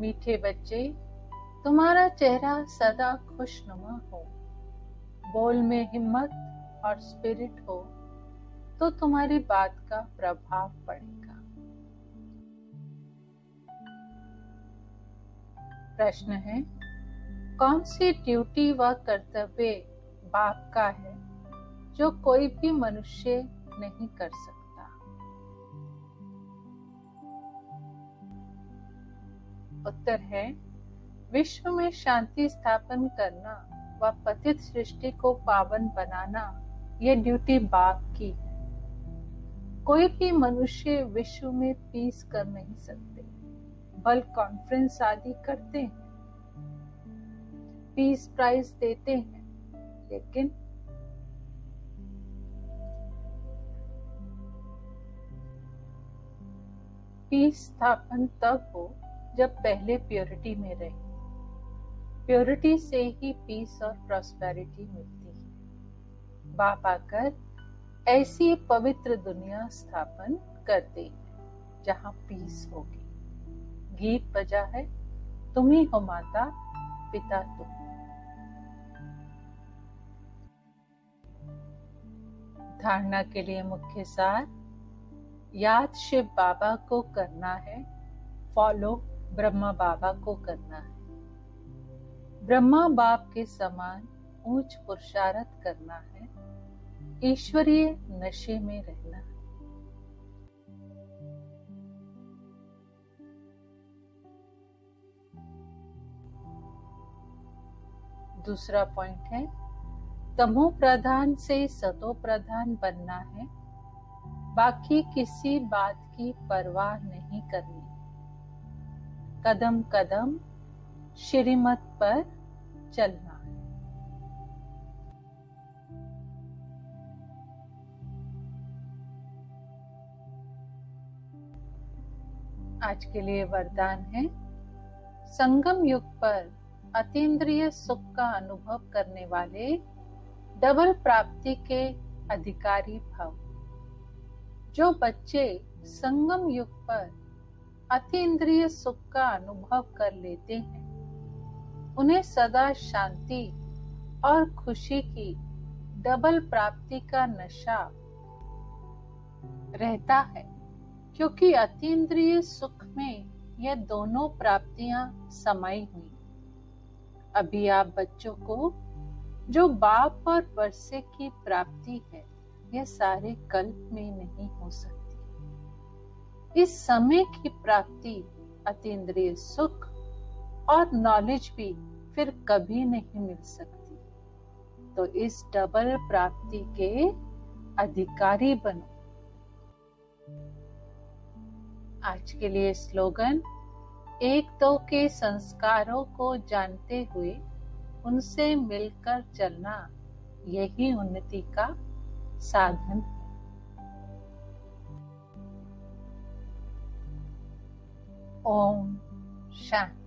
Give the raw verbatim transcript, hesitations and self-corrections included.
मीठे बच्चे, तुम्हारा चेहरा सदा खुशनुमा हो, बोल में हिम्मत और स्पिरिट हो, तो तुम्हारी बात का प्रभाव पड़ेगा। प्रश्न है, कौन सी ड्यूटी व कर्तव्य बाप का है जो कोई भी मनुष्य नहीं कर सकता? उत्तर है, विश्व में शांति स्थापन करना व पतित सृष्टि को पावन बनाना, यह ड्यूटी बाप की है। कोई भी मनुष्य विश्व में पीस कर नहीं सकते, बल कॉन्फ्रेंस आदि करते हैं, पीस प्राइज देते हैं, लेकिन पीस स्थापन तब हो जब पहले प्योरिटी में रहे। प्योरिटी से ही पीस और प्रॉस्पेरिटी मिलती है। बाप आकर ऐसी पवित्र दुनिया स्थापन करते हैं जहां पीस होगी। गीत बजा है, तुम ही हो माता पिता तुम। धारणा के लिए मुख्य सार, याद शिव बाबा को करना है, फॉलो ब्रह्मा बाबा को करना है। ब्रह्मा बाप के समान ऊंच पुरुषार्थ करना है, ईश्वरीय नशे में रहना है। दूसरा पॉइंट है, तमो प्रधान से सतो प्रधान बनना है, बाकी किसी बात की परवाह नहीं करनी। कदम कदम श्रीमत पर चलना है। आज के लिए वरदान है, संगम युग पर अतीन्द्रिय सुख का अनुभव करने वाले डबल प्राप्ति के अधिकारी भव। जो बच्चे संगम युग पर अतीन्द्रिय सुख का अनुभव कर लेते हैं, उन्हें सदा शांति और खुशी की डबल प्राप्ति का नशा रहता है, क्योंकि अतीन्द्रिय सुख में यह दोनों प्राप्तियां समाई हुई। अभी आप बच्चों को जो बाप और परसे की प्राप्ति है, यह सारे कल्प में नहीं हो सकती। इस समय की प्राप्ति अतीन्द्रिय सुख और नॉलेज भी फिर कभी नहीं मिल सकती। तो इस डबल प्राप्ति के अधिकारी बनो। आज के लिए स्लोगन, एक दो के संस्कारों को जानते हुए उनसे मिलकर चलना, यही उन्नति का साधन है। ओम शांति।